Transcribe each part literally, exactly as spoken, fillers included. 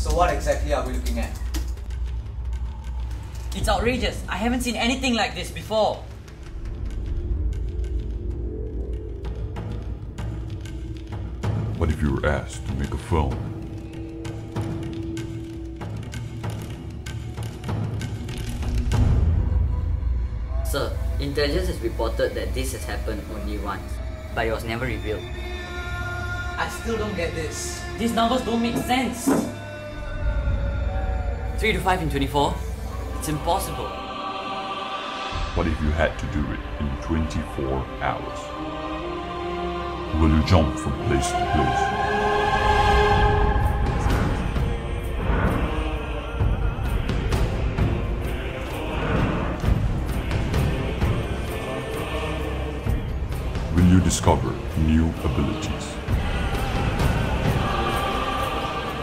So what exactly are we looking at? It's outrageous. I haven't seen anything like this before. What if you were asked to make a film? Sir, intelligence has reported that this has happened only once, but it was never revealed. I still don't get this. These numbers don't make sense. three to five in twenty-four? It's impossible. What if you had to do it in twenty-four hours? Will you jump from place to place? Will you discover new abilities?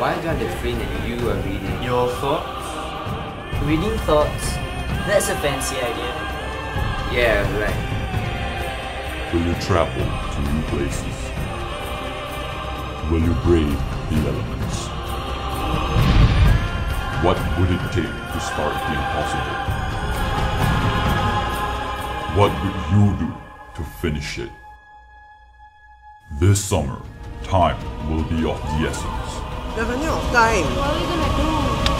Why got the thing that you are reading? Your thoughts? Reading thoughts? That's a fancy idea. Yeah, right. Will you travel to new places? Will you brave the elements? What would it take to start the impossible? What would you do to finish it? This summer, time will be of the essence. Never knew time. What are we gonna do?